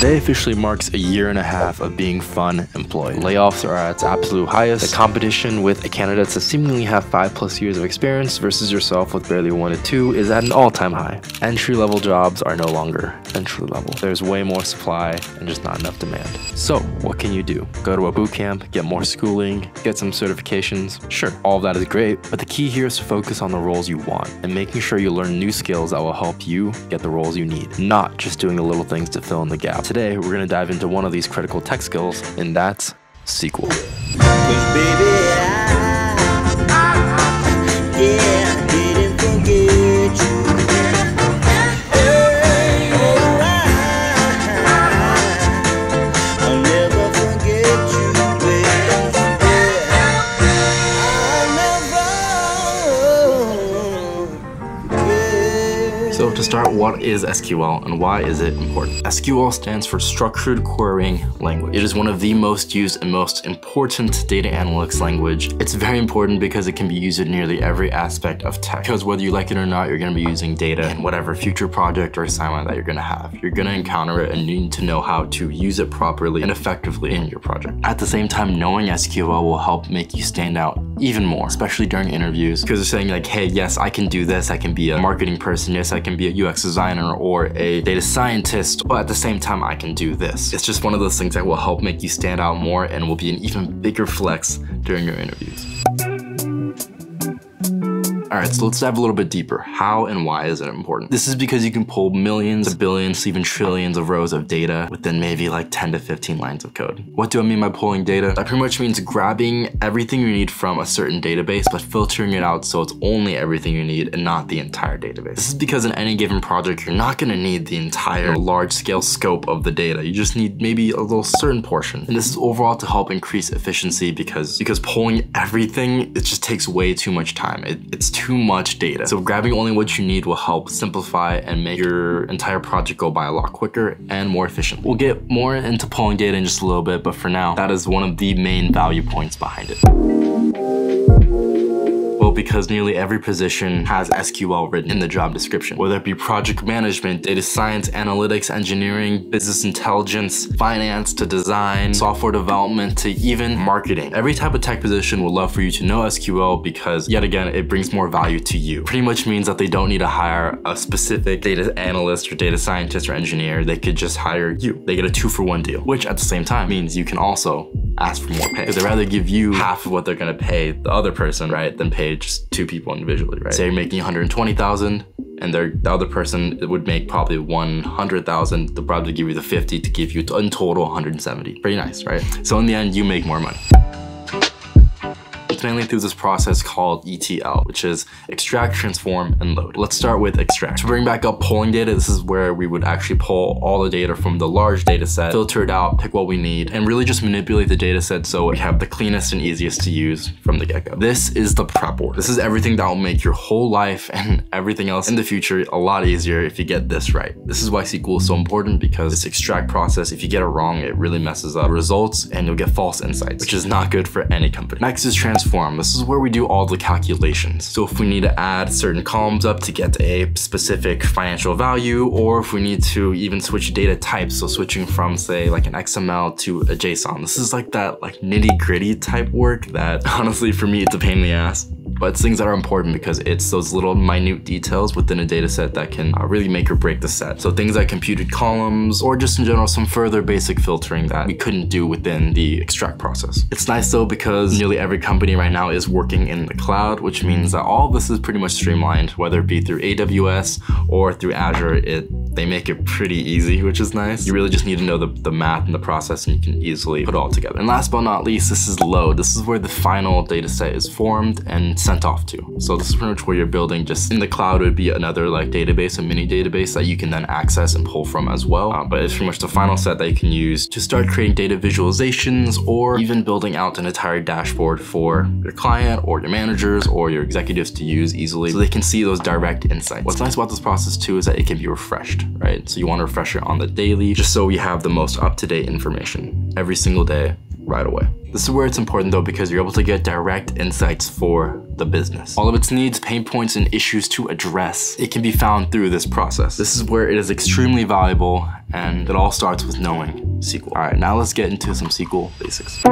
Today officially marks a year and a half of being Fun employed. Layoffs are at its absolute highest. The competition with candidates that seemingly have 5+ years of experience versus yourself with barely 1 to 2 is at an all-time high. Entry-level jobs are no longer entry-level. There's way more supply and just not enough demand. So what can you do? Go to a bootcamp, get more schooling, get some certifications. Sure, all of that is great, but the key here is to focus on the roles you want and making sure you learn new skills that will help you get the roles you need, not just doing the little things to fill in the gap. Today, we're going to dive into one of these critical tech skills, and that's SQL. So to start, what is SQL and why is it important? SQL stands for Structured Querying Language. It is one of the most used and most important data analytics language. It's very important because it can be used in nearly every aspect of tech. Because whether you like it or not, you're gonna be using data in whatever future project or assignment that you're gonna have. You're gonna encounter it and you need to know how to use it properly and effectively in your project. At the same time, knowing SQL will help make you stand out even more, especially during interviews, because they're saying like, hey, yes, I can do this. I can be a marketing person. Yes, I can be a UX designer or a data scientist, but at the same time, I can do this. It's just one of those things that will help make you stand out more and will be an even bigger flex during your interviews. All right, so let's dive a little bit deeper. How and why is it important? This is because you can pull millions, billions, even trillions of rows of data within maybe like 10 to 15 lines of code. What do I mean by pulling data? That pretty much means grabbing everything you need from a certain database, but filtering it out so it's only everything you need and not the entire database. This is because in any given project, you're not gonna need the entire large scale scope of the data. You just need maybe a little certain portion. And this is overall to help increase efficiency because pulling everything, it just takes way too much time. It's too much data. So grabbing only what you need will help simplify and make your entire project go by a lot quicker and more efficient. We'll get more into pulling data in just a little bit, but for now, that is one of the main value points behind it. Well, because nearly every position has SQL written in the job description, whether it be project management, data science, analytics, engineering, business intelligence, finance to design, software development to even marketing. Every type of tech position would love for you to know SQL because, yet again, it brings more value to you. Pretty much means that they don't need to hire a specific data analyst or data scientist or engineer. They could just hire you. They get a 2-for-1 deal, which at the same time means you can also ask for more pay. Because they'd rather give you half of what they're gonna pay the other person, right, than pay just 2 people individually, right? Say you're making $120,000 and the other person would make probably $100,000. They'll probably give you the 50 to give you in total $170,000. Pretty nice, right? So in the end, you make more money. It's mainly through this process called ETL, which is extract, transform, and load. Let's start with extract. To bring back up pulling data, this is where we would actually pull all the data from the large data set, filter it out, pick what we need, and really just manipulate the data set so we have the cleanest and easiest to use from the get-go. This is the prep work. This is everything that will make your whole life and everything else in the future a lot easier if you get this right. This is why SQL is so important, because this extract process, if you get it wrong, it really messes up results and you'll get false insights, which is not good for any company. Next is transform. This is where we do all the calculations. So if we need to add certain columns up to get a specific financial value, or if we need to even switch data types, so switching from say like an XML to a JSON. This is like that nitty gritty type work that honestly for me, it's a pain in the ass. But it's things that are important because it's those little minute details within a data set that can really make or break the set. So things like computed columns or just in general, some further basic filtering that we couldn't do within the extract process. It's nice though, because nearly every company right now is working in the cloud, which means that all this is pretty much streamlined, whether it be through AWS or through Azure. They make it pretty easy, which is nice. You really just need to know the math and the process and you can easily put it all together. And last but not least, this is load. This is where the final data set is formed and sent off to. So this is pretty much where you're building just in the cloud would be another database, a mini database that you can then access and pull from as well. But it's pretty much the final set that you can use to start creating data visualizations or even building out an entire dashboard for your client or your managers or your executives to use easily so they can see those direct insights. What's nice about this process too is that it can be refreshed. Right? So you want to refresh it on the daily, just so we have the most up-to-date information every single day right away. This is where it's important though, because you're able to get direct insights for the business. All of its needs, pain points, and issues to address, it can be found through this process. This is where it is extremely valuable, and it all starts with knowing SQL. All right, now let's get into some SQL basics.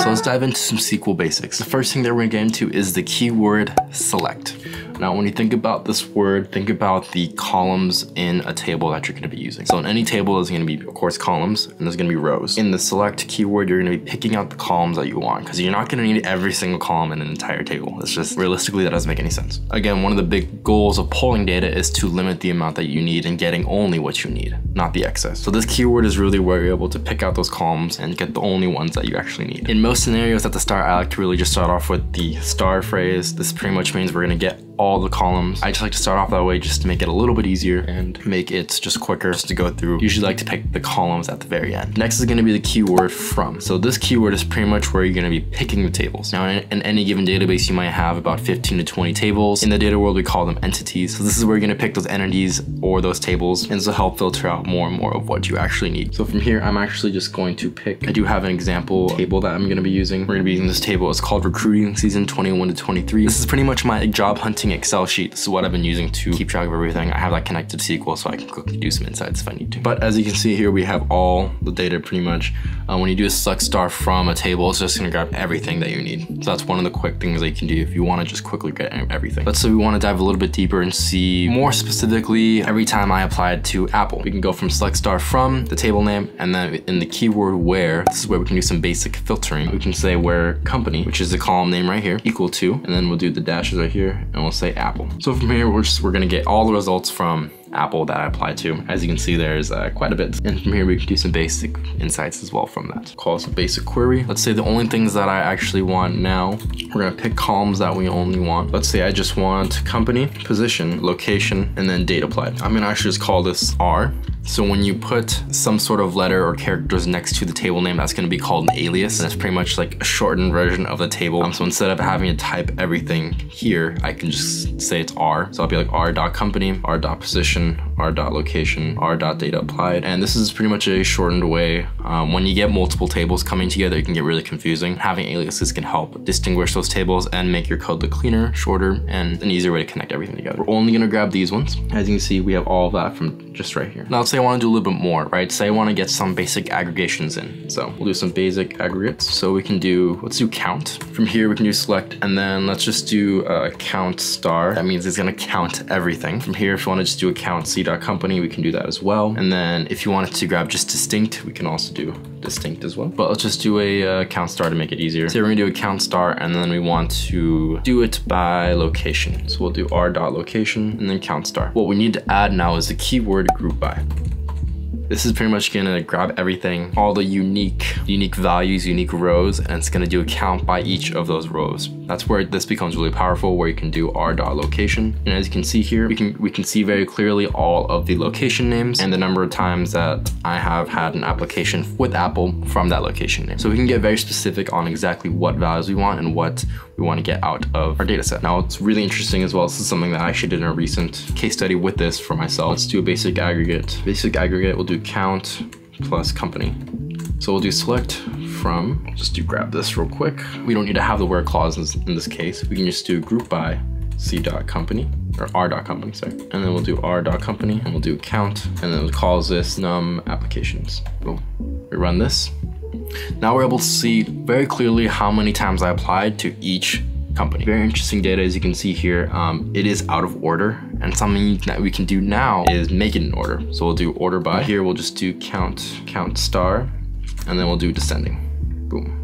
So let's dive into some SQL basics. The first thing that we're gonna get into is the keyword select. Now, when you think about this word, think about the columns in a table that you're gonna be using. So in any table, there's gonna be, of course, columns, and there's gonna be rows. In the select keyword, you're gonna be picking out the columns that you want, because you're not gonna need every single column in an entire table. It's just, realistically, that doesn't make any sense. Again, one of the big goals of pulling data is to limit the amount that you need and getting only what you need, not the excess. So this keyword is really where you're able to pick out those columns and get the only ones that you actually need. In most scenarios at the start, I like to really just start off with the star phrase. This pretty much means we're gonna get all the columns. I just like to start off that way just to make it a little bit easier and make it just quicker just to go through. Usually like to pick the columns at the very end. Next is gonna be the keyword from. So this keyword is pretty much where you're gonna be picking the tables. Now in any given database, you might have about 15 to 20 tables. In the data world, we call them entities. So this is where you're gonna pick those entities or those tables, and this will help filter out more and more of what you actually need. So from here, I'm actually just going to pick, I do have an example table that I'm gonna be using. We're gonna be using this table. It's called recruiting season 21 to 23. This is pretty much my job hunting Excel sheet. This is what I've been using to keep track of everything. I have that connected to SQL, so I can quickly do some insights if I need to. But as you can see here, we have all the data pretty much. When you do a select star from a table, it's just gonna grab everything that you need. So that's one of the quick things that you can do if you wanna just quickly get everything. Let's say we wanna dive a little bit deeper and see more specifically every time I applied to Apple. We can go from select star from the table name, and then in the keyword where, this is where we can do some basic filtering. We can say where company, which is the column name right here, equal to, and then we'll do the dashes right here, and we'll say Apple. So from here, we're gonna get all the results from Apple that I applied to. As you can see, there's quite a bit. And from here, we can do some basic insights as well from that. Call this a basic query. Let's say the only things that I actually want now, we're gonna pick columns that we only want. Let's say I just want company, position, location, and then date applied. I'm gonna actually just call this R. So when you put some sort of letter or characters next to the table name, that's gonna be called an alias. And it's pretty much like a shortened version of the table. So instead of having to type everything here, I can just say it's R. So I'll be like r.company, r.position, r.location, r.data applied. And this is pretty much a shortened way. When you get multiple tables coming together, it can get really confusing. Having aliases can help distinguish those tables and make your code look cleaner, shorter, and an easier way to connect everything together. We're only gonna grab these ones. As you can see, we have all of that from just right here. Now let's say I wanna do a little bit more, right? Say I wanna get some basic aggregations in. So we'll do some basic aggregates. So we can do, let's do count. From here, we can do select, and then let's just do a count star. That means it's gonna count everything. From here, if you wanna just do a count c.company, we can do that as well. And then if you wanted to grab just distinct, we can also do distinct as well. But let's just do a count star to make it easier. So we're gonna do a count star, and then we want to do it by location. So we'll do r.location and then count star. What we need to add now is the keyword group by. This is pretty much gonna grab everything, all the unique values, unique rows, and it's gonna do a count by each of those rows. That's where this becomes really powerful, where you can do r.location. And as you can see here, we can see very clearly all of the location names and the number of times that I have had an application with Apple from that location name. So we can get very specific on exactly what values we want and what we wanna get out of our data set. Now, it's really interesting as well. This is something that I actually did in a recent case study with this for myself. Let's do a basic aggregate. Basic aggregate, we'll do count plus company. So we'll do select from, I'll just do grab this real quick. We don't need to have the where clauses in this case. We can just do group by c.company or r.company, sorry. And then we'll do r.company, and we'll do count, and then we'll call this num applications. Boom, we run this. Now we're able to see very clearly how many times I applied to each company. Very interesting data, as you can see here. It is out of order, and something that we can do now is make it in order. So we'll do order by. Here, we'll just do count star, and then we'll do descending. Boom.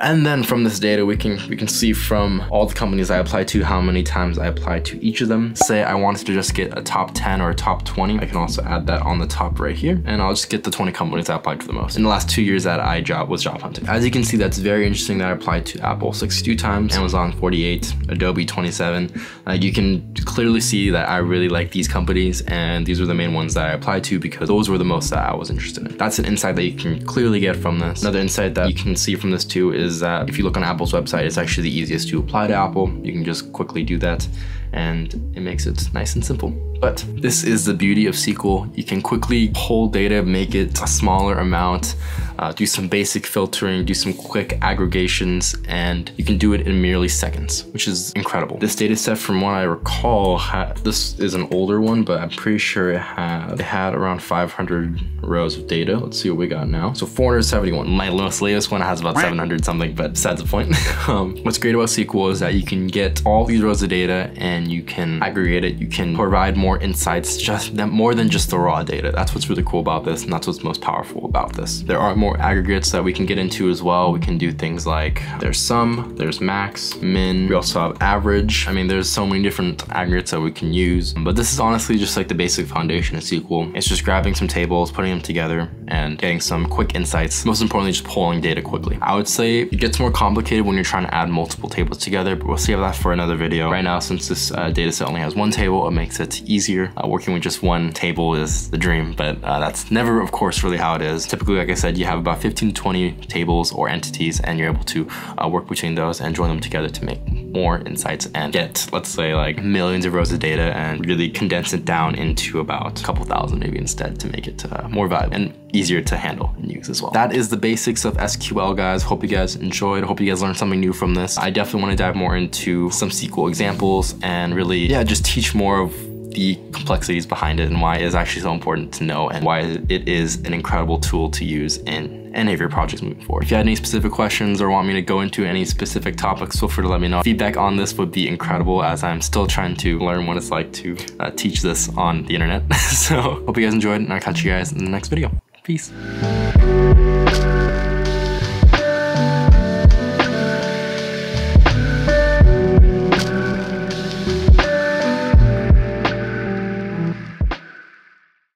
And then from this data, we can see from all the companies I applied to, how many times I applied to each of them. Say I wanted to just get a top 10 or a top 20. I can also add that on the top right here, and I'll just get the 20 companies I applied to the most in the last 2 years that I job hunting. As you can see, that's very interesting that I applied to Apple 62 times, Amazon 48, Adobe 27. You can clearly see that I really like these companies, and these were the main ones that I applied to because those were the most that I was interested in. That's an insight that you can clearly get from this. Another insight that you can see from this too is is that if you look on Apple's website, it's actually the easiest to apply to Apple. You can just quickly do that and it makes it nice and simple. But this is the beauty of SQL. You can quickly pull data, make it a smaller amount, do some basic filtering, do some quick aggregations, and you can do it in merely seconds, which is incredible. This data set, from what I recall, this is an older one, but I'm pretty sure it had around 500 rows of data. Let's see what we got now. So 471. My latest one has about 700 something, but besides the point. What's great about SQL is that you can get all these rows of data and you can aggregate it. You can provide more insights, just that more than just the raw data. That's what's really cool about this, and that's what's most powerful about this. There are more aggregates that we can get into as well. We can do things like there's sum, there's max, min. We also have average. I mean, there's so many different aggregates that we can use, but this is honestly just like the basic foundation of SQL. It's just grabbing some tables, putting them together, and getting some quick insights. Most importantly, just pulling data quickly. I would say it gets more complicated when you're trying to add multiple tables together, but we'll save that for another video. Right now, since this data set only has one table, it makes it easier. Working with just one table is the dream, but that's never, of course, really how it is. Typically, like I said, you have about 15 to 20 tables or entities, and you're able to work between those and join them together to make more insights and get, let's say, like millions of rows of data and really condense it down into about a couple thousand maybe instead to make it more valuable and easier to handle and use as well. That is the basics of SQL, guys. Hope you guys enjoyed. Hope you guys learned something new from this. I definitely want to dive more into some SQL examples and really, yeah, just teach more of the complexities behind it and why it is actually so important to know and why it is an incredible tool to use in any of your projects moving forward. If you had any specific questions or want me to go into any specific topics, feel free to let me know. Feedback on this would be incredible as I'm still trying to learn what it's like to teach this on the internet. So hope you guys enjoyed, and I'll catch you guys in the next video. Peace.